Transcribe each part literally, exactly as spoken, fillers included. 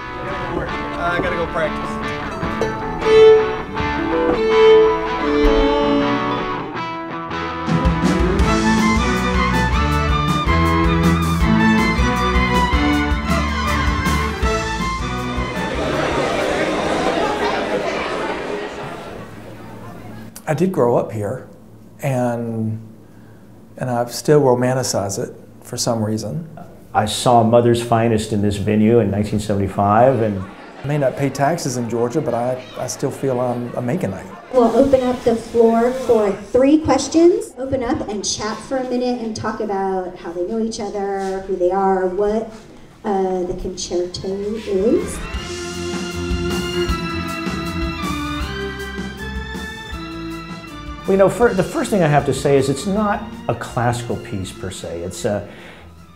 I gotta go practice. I did grow up here, and and I've still romanticized it for some reason. I saw Mother's Finest in this venue in nineteen seventy-five, and I may not pay taxes in Georgia, but I, I still feel I'm a Meganite. We'll open up the floor for three questions. Open up and chat for a minute and talk about how they know each other, who they are, what uh, the concerto is. You know, for, the first thing I have to say is it's not a classical piece per se. It's a,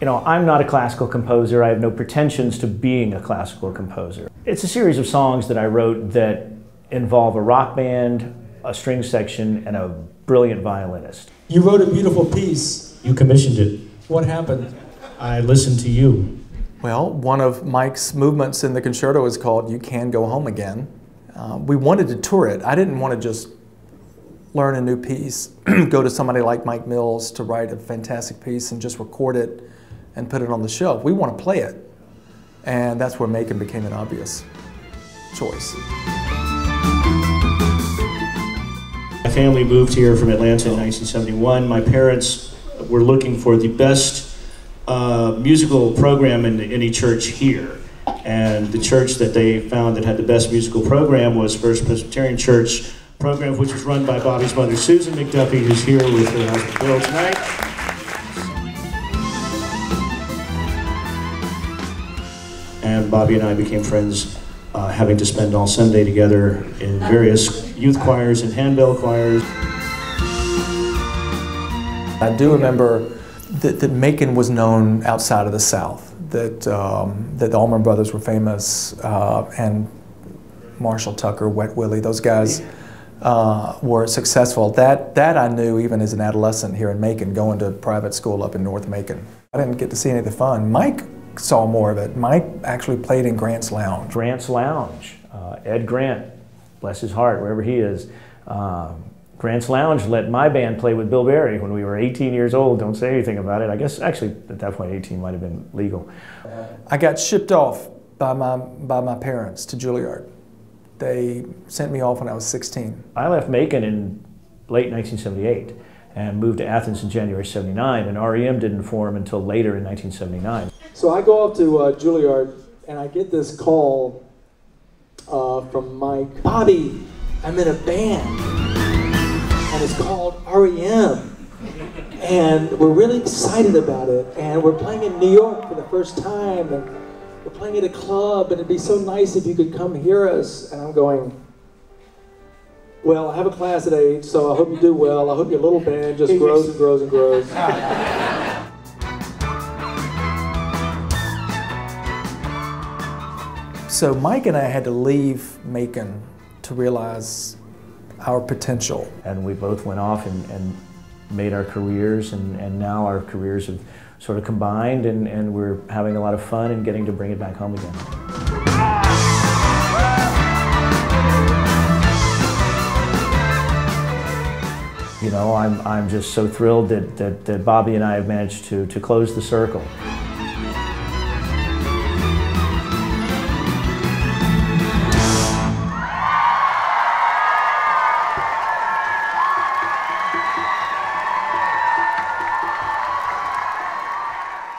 you know, I'm not a classical composer. I have no pretensions to being a classical composer. It's a series of songs that I wrote that involve a rock band, a string section, and a brilliant violinist. You wrote a beautiful piece. You commissioned it. What happened? I listened to you. Well, one of Mike's movements in the concerto is called You Can Go Home Again. Uh, we wanted to tour it. I didn't want to just learn a new piece, go to somebody like Mike Mills to write a fantastic piece and just record it and put it on the shelf. We want to play it. And that's where Macon became an obvious choice. My family moved here from Atlanta in nineteen seventy-one. My parents were looking for the best uh, musical program in any church here. And the church that they found that had the best musical program was First Presbyterian Church program, which is run by Bobby's mother, Susan McDuffie, who's here with her husband Bill tonight. And Bobby and I became friends, uh, having to spend all Sunday together in various youth choirs and handbell choirs. I do remember that, that Macon was known outside of the South, that, um, that the Allman Brothers were famous, uh, and Marshall Tucker, Wet Willie, those guys. Uh, were successful. That, that I knew even as an adolescent here in Macon, going to private school up in North Macon. I didn't get to see any of the fun. Mike saw more of it. Mike actually played in Grant's Lounge. Grant's Lounge. Uh, Ed Grant, bless his heart, wherever he is. Uh, Grant's Lounge let my band play with Bill Berry when we were eighteen years old. Don't say anything about it. I guess actually at that point eighteen might have been legal. I got shipped off by my, by my parents to Juilliard. They sent me off when I was sixteen. I left Macon in late nineteen seventy-eight and moved to Athens in January seventy-nine, and R E M didn't form until later in nineteen seventy-nine. So I go up to uh, Juilliard, and I get this call uh, from Mike. Bobby, I'm in a band, and it's called R E M, and we're really excited about it, and we're playing in New York for the first time, and we're playing at a club, and it'd be so nice if you could come hear us. And I'm going, well, I have a class at eight, so I hope you do well. I hope your little band just grows and grows and grows. So Mike and I had to leave Macon to realize our potential. And we both went off and, and made our careers, and, and now our careers have sort of combined, and, and we're having a lot of fun and getting to bring it back home again. You know, I'm, I'm just so thrilled that, that, that Bobby and I have managed to, to close the circle.